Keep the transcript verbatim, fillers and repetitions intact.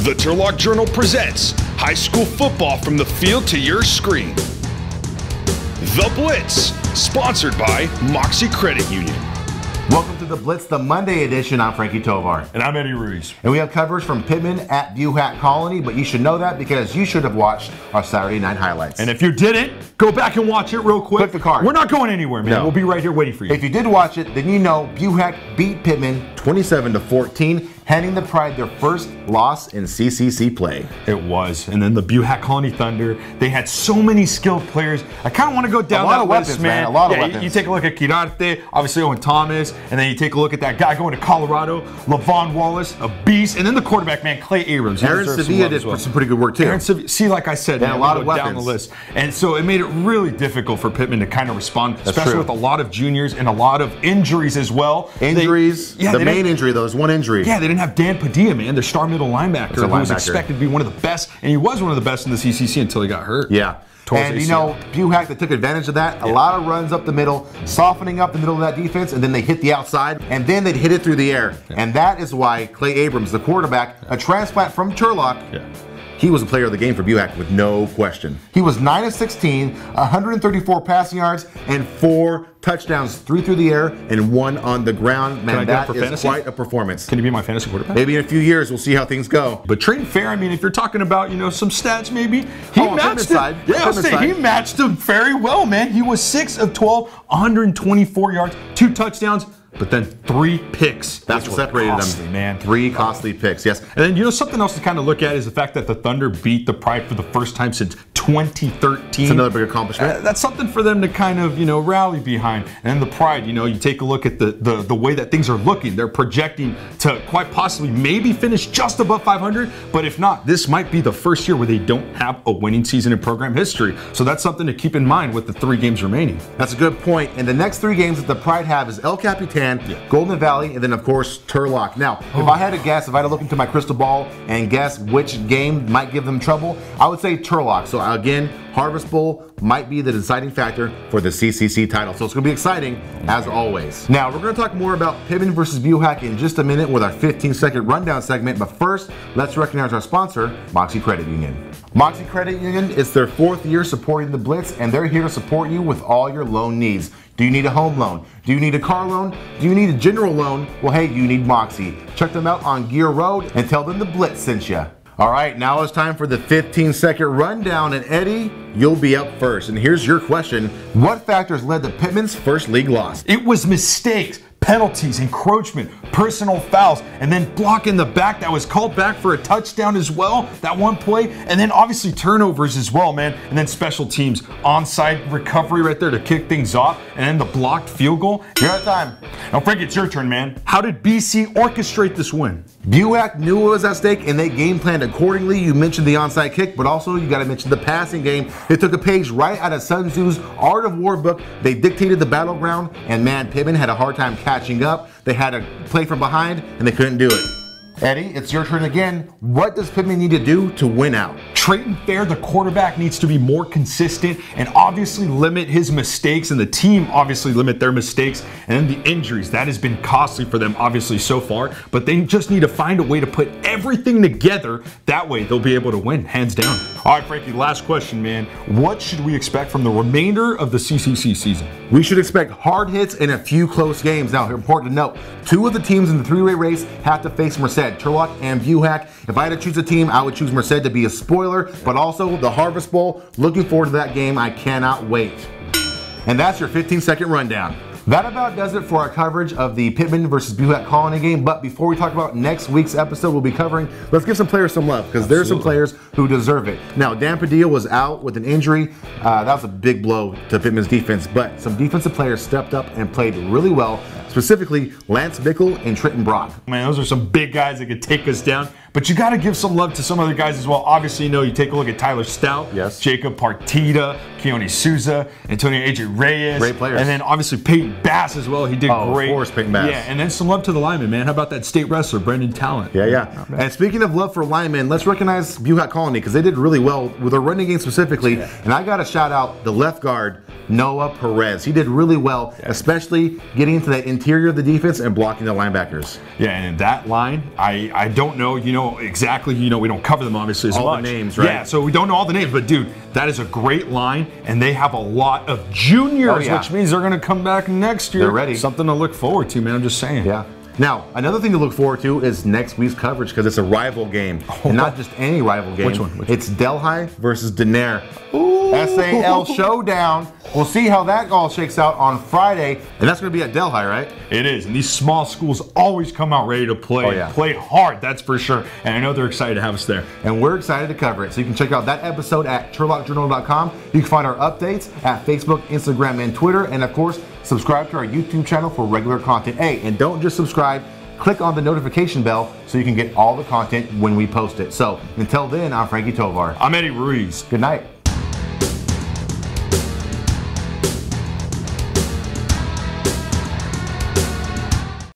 The Turlock Journal presents high school football from the field to your screen. The Blitz, sponsored by Mocse Credit Union. Welcome to The Blitz, the Monday edition. I'm Frankie Tovar. And I'm Eddie Ruiz. And we have coverage from Pitman at Buhach Colony, but you should know that because you should have watched our Saturday night highlights. And if you didn't, go back and watch it real quick. Click the card. We're not going anywhere, man. No. We'll be right here waiting for you. If you did watch it, then you know Buhach beat Pitman twenty-seven to fourteen, handing the Pride their first loss in C C C play. It was. And then the Buhach Colony Thunder, they had so many skilled players. I kind of want to go down a lot that of weapons, list, man. man. A lot yeah, of weapons. You, you take a look at Quirarte, obviously Owen Thomas, and then you take a look at that guy going to Colorado, LeVon Wallace, a beast, and then the quarterback, man, Clay Abrams. Aaron Sevilla did well. Some pretty good work, too. Aaron Sevilla, see, like I said, man, a lot of weapons. Down the list. And so it made it really difficult for Pitman to kind of respond, That's especially true. with a lot of juniors and a lot of injuries as well. Injuries, they, yeah, the main injury, though, is one injury. Yeah, they didn't have Dan Padilla, man, their star middle linebacker, who linebacker. was expected to be one of the best, and he was one of the best in the C C C until he got hurt. Yeah. And, you know, Buhach, that took advantage of that. A yeah. lot of runs up the middle, softening up the middle of that defense, and then they hit the outside, and then they'd hit it through the air. Yeah. And that is why Clay Abrams, the quarterback, yeah. a transplant from Turlock, yeah. he was a player of the game for Buhach with no question. He was nine of sixteen, one hundred thirty-four passing yards, and four touchdowns, three through the air and one on the ground. Man, that is fantasy? quite a performance. Can you be my fantasy quarterback? Maybe in a few years, we'll see how things go. But Trent Fair, I mean, if you're talking about, you know, some stats maybe, he oh, matched him. Inside. Yeah, I'll say he matched him very well, man. He was six of twelve, one hundred twenty-four yards, two touchdowns, but then three picks. That's what separated costly, them, man. Three costly picks, yes. And then, you know, something else to kind of look at is the fact that the Thunder beat the Pride for the first time since twenty thirteen. It's another big accomplishment. Uh, that's something for them to kind of, you know, rally behind. And the Pride, you know, you take a look at the, the, the way that things are looking. They're projecting to quite possibly maybe finish just above five hundred, but if not, this might be the first year where they don't have a winning season in program history. So that's something to keep in mind with the three games remaining. That's a good point. And the next three games that the Pride have is El Capitan, Yeah. Golden Valley, and then of course Turlock. Now, oh. if I had to guess, if I had to look into my crystal ball and guess which game might give them trouble, I would say Turlock. So again, Harvest Bowl might be the deciding factor for the C C C title. So it's going to be exciting as always. Now, we're going to talk more about Pitman versus Buhach in just a minute with our fifteen second rundown segment. But first, let's recognize our sponsor, Mocse Credit Union. Mocse Credit Union, it's their fourth year supporting the Blitz, and they're here to support you with all your loan needs. Do you need a home loan? Do you need a car loan? Do you need a general loan? Well, hey, you need Mocse. Check them out on Gear Road and tell them the Blitz sent you. All right, now it's time for the fifteen second rundown, and Eddie, you'll be up first. And here's your question. What factors led to Pitman's first league loss? It was mistakes, penalties, encroachment, personal fouls, and then block in the back that was called back for a touchdown as well, that one play, and then obviously turnovers as well, man, and then special teams, onside recovery right there to kick things off, and then the blocked field goal. You're out of time. Now, Frank, it's your turn, man. How did B C orchestrate this win? Buhach knew what was at stake, and they game planned accordingly. You mentioned the onside kick, but also you got to mention the passing game. They took a page right out of Sun Tzu's Art of War book. They dictated the battleground, and man, Pitman had a hard time catching up. They had a play from behind, and they couldn't do it. Eddie, it's your turn again. What does Pitman need to do to win out? Trenton Fair, the quarterback, needs to be more consistent and obviously limit his mistakes, and the team obviously limit their mistakes, and then the injuries. That has been costly for them, obviously, so far, but they just need to find a way to put everything together. That way, they'll be able to win, hands down. All right, Frankie, last question, man. What should we expect from the remainder of the C C C season? We should expect hard hits and a few close games. Now, important to note, two of the teams in the three-way race have to face Merced, Turlock and Buhach. If I had to choose a team, I would choose Merced to be a spoiler, but also the Harvest Bowl. Looking forward to that game. I cannot wait. And that's your fifteen second rundown. That about does it for our coverage of the Pitman versus Buhach Colony game. But before we talk about next week's episode we'll be covering, let's give some players some love, because there's some players who deserve it. Now, Dan Padilla was out with an injury. Uh, that was a big blow to Pittman's defense, but some defensive players stepped up and played really well, specifically Lance Bickle and Trenton Brock. Man, those are some big guys that could take us down. But you got to give some love to some other guys as well. Obviously, you know, you take a look at Tyler Stout, yes. Jacob Partida, Keone Souza, Antonio A J Reyes. Great players. And then obviously Peyton Bass as well. He did oh, great. Of course, Peyton Bass. Yeah, and then some love to the lineman, man. How about that state wrestler, Brandon Talent? Yeah, yeah. And speaking of love for linemen, let's recognize Buhach Colony because they did really well with their running game specifically. Yeah. And I got to shout out the left guard, Noah Perez. He did really well, yeah. especially getting into the interior of the defense and blocking the linebackers. Yeah, and that line, I, I don't know, you know, exactly, you know, we don't cover them obviously as all much. All the names, right? Yeah, so we don't know all the names, but dude, that is a great line, and they have a lot of juniors, oh, yeah. which means they're going to come back next year. They're ready. Something to look forward to, man, I'm just saying. Yeah. Now, another thing to look forward to is next week's coverage because it's a rival game. Oh, and not just any rival game. Which one? Which it's one? Delhi versus Denair. Ooh. S A L showdown. We'll see how that all shakes out on Friday. And that's going to be at Delhi, right? It is. And these small schools always come out ready to play. Oh, yeah. Play hard, that's for sure. And I know they're excited to have us there. And we're excited to cover it. So you can check out that episode at turlock journal dot com. You can find our updates at Facebook, Instagram, and Twitter. And, of course, subscribe to our YouTube channel for regular content. Hey, and don't just subscribe, click on the notification bell so you can get all the content when we post it. So until then, I'm Frankie Tovar. I'm Eddie Ruiz. Good night.